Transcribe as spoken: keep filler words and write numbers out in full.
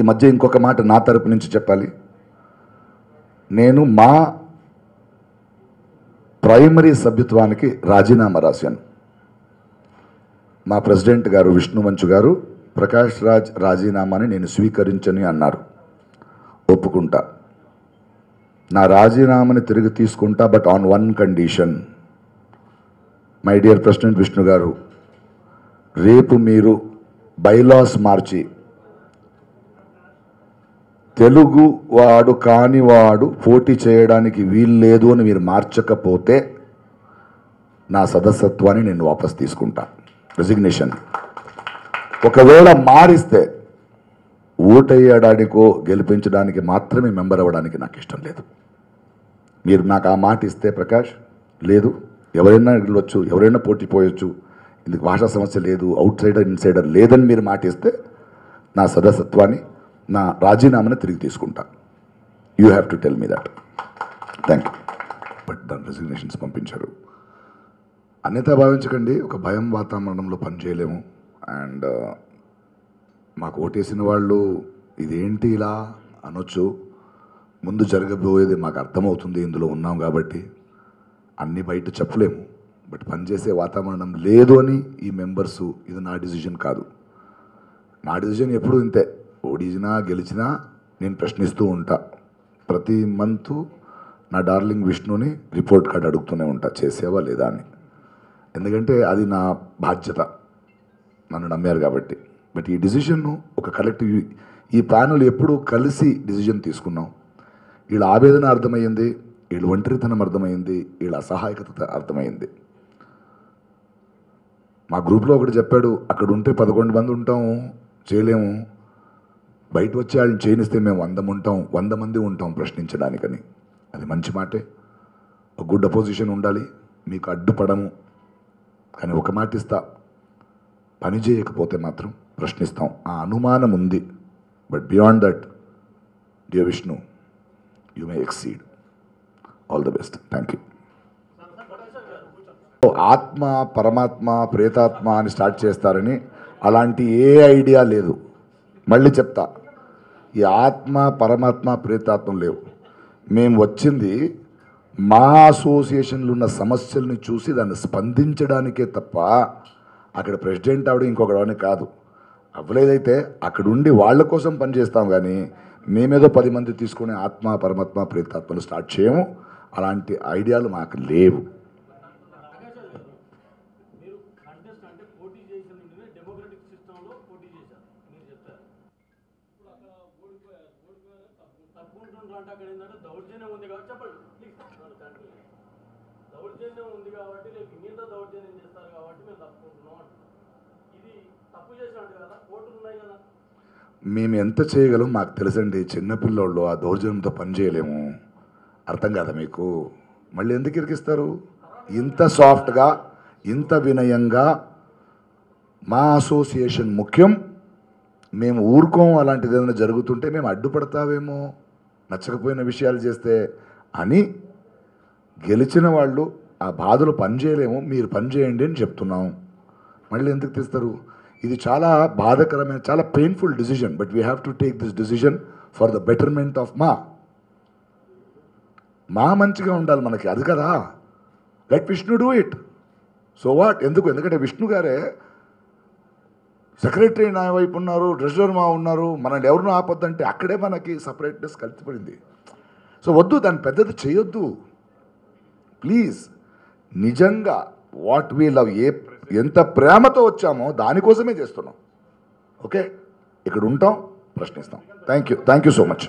ఈ మధ్య ఇంకొక మాట నా తరపు నుంచి చెప్పాలి. నేను మా ప్రైమరీ సభ్యత్వానికి రాజీనామా రాశాను. మా ప్రెసిడెంట్ గారు విష్ణు మంచు గారు ప్రకాష్ రాజ్ రాజీనామాని నేను స్వీకరించని అన్నారు. ఒప్పుకుంటా, నా రాజీనామాని తిరిగి తీసుకుంటా, but on one condition. My dear president Vishnu గారు, రేపు మీరు బైలాస్ మార్చి తెలుగు వాడు కాని వాడు పోటీ చేయడానికి వీలు లేదు అని మీరు మార్చకపోతే నా సదస్యత్వాన్ని నేను వాపసు తీసుకుంటా, రెసిగ్నేషన్. ఒకవేళ మారిస్తే ఓటేయడానికో గెలిపించడానికి మాత్రమే మెంబర్ అవ్వడానికి నాకు ఇష్టం లేదు. మీరు నాకు ఆ మాట ఇస్తే ప్రకాష్, లేదు, ఎవరైనా వెళ్ళొచ్చు, ఎవరైనా పోటీ పోయొచ్చు, ఇందుకు భాషా సమస్య లేదు, అవుట్ సైడర్ ఇన్సైడర్ లేదని మీరు మాట ఇస్తే నా సదస్యత్వాన్ని, నా రాజీనామాను తిరిగి తీసుకుంటా. You have to tell me that. Thank you. But దాని రెసిగ్నేషన్స్ పంపించారు. అన్యత భావించకండి, ఒక భయం వాతావరణంలో పనిచేయలేము. అండ్ మాకు ఓటేసిన వాళ్ళు ఇదేంటి ఇలా అనొచ్చు. ముందు జరగబోయేది మాకు అర్థమవుతుంది, ఇందులో ఉన్నాం కాబట్టి అన్నీ బయట చెప్పలేము. బట్ పనిచేసే వాతావరణం లేదు అని ఈ మెంబర్సు, ఇది నా డిసిజన్ కాదు. నా డిసిజన్ ఎప్పుడు ఇంతే, ఓడిచినా గెలిచినా నేను ప్రశ్నిస్తూ ఉంటా. ప్రతి మంత్ నా డార్లింగ్ విష్ణుని రిపోర్ట్ కార్డ్ అడుగుతూనే ఉంటా, చేసేవా లేదా అని. ఎందుకంటే అది నా బాధ్యత, నన్ను నమ్మారు కాబట్టి. బట్ ఈ డిసిషన్ను ఒక కలెక్టివ్, ఈ ప్యానల్ ఎప్పుడు కలిసి డిసిజన్ తీసుకున్నాం. వీళ్ళ ఆవేదన అర్థమైంది, వీళ్ళ ఒంటరితనం అర్థమైంది, వీళ్ళ అసహాయకత అర్థమైంది. మా గ్రూప్లో ఒకటి చెప్పాడు, అక్కడ ఉంటే పదకొండు మంది ఉంటాము, చేయలేము, బయట వచ్చి వాళ్ళని చేయనిస్తే మేము వంద ఉంటాం వంద మంది ఉంటాం ప్రశ్నించడానికని. అది మంచి మాటే, ఒక గుడ్ అపోజిషన్ ఉండాలి. మీకు అడ్డుపడము, కానీ ఒక మాట ఇస్తా, పని చేయకపోతే మాత్రం ప్రశ్నిస్తాం. ఆ అనుమానం ఉంది, but beyond that dear Vishnu, you may exceed. All the best. Thank you. ఆత్మ పరమాత్మ ప్రేతాత్మ అని స్టార్ట్ చేస్తారని అలాంటి ఏ ఐడియా లేదు. మళ్ళీ చెప్తా, ఈ ఆత్మ పరమాత్మ ప్రేతాత్మ లేవు. మేము వచ్చింది మా అసోసియేషన్లో ఉన్న సమస్యల్ని చూసి దాన్ని స్పందించడానికే తప్ప అక్కడ ప్రెసిడెంట్ ఆవిడ ఇంకొకడవని కాదు. అవ్వలేదైతే అక్కడ ఉండి వాళ్ళ కోసం పనిచేస్తాం, కానీ మేమేదో పది మంది తీసుకునే ఆత్మ పరమాత్మ ప్రేతాత్మలు స్టార్ట్ చేయము. అలాంటి ఐడియాలు మాకు లేవు. మేము ఎంత చేయగలం మాకు తెలుసండి. చిన్నపిల్లోళ్ళు ఆ దౌర్జన్యంతో పని చేయలేము. అర్థం కాదా మీకు? మళ్ళీ ఎందుకు ఇరికిస్తారు? ఇంత సాఫ్ట్గా ఇంత వినయంగా మా అసోసియేషన్ ముఖ్యం, మేము ఊరుకోం అలాంటిది ఏదైనా జరుగుతుంటే. మేము అడ్డుపడతావేమో నచ్చకపోయిన విషయాలు చేస్తే అని గెలిచిన వాళ్ళు ఆ బాధలు పనిచేయలేము, మీరు పనిచేయండి అని చెప్తున్నాం. మళ్ళీ ఎందుకు తీస్తారు? ఇది చాలా బాధాకరమైన, చాలా painful decision. But we have to take this decision for the betterment of మా మా మంచిగా ఉండాలి మనకి, అది కదా. Let Vishnu do it, so what. ఎందుకు? ఎందుకంటే విష్ణు గారే సెక్రటరీ నా వైపు ఉన్నారు, ట్రెజరర్ మా ఉన్నారు, మనల్ని ఎవరినో ఆపొద్దంటే అక్కడే మనకి సపరేట్నెస్ కలిసిపడింది. సో వద్దు, దాన్ని పెద్దది చేయొద్దు ప్లీజ్. నిజంగా వాట్ వీ లవ్, ఏ ఎంత ప్రేమతో వచ్చామో దానికోసమే చేస్తున్నాం. ఓకే, ఇక్కడ ఉంటాం, ప్రశ్నిస్తాం. Thank you, thank you so much.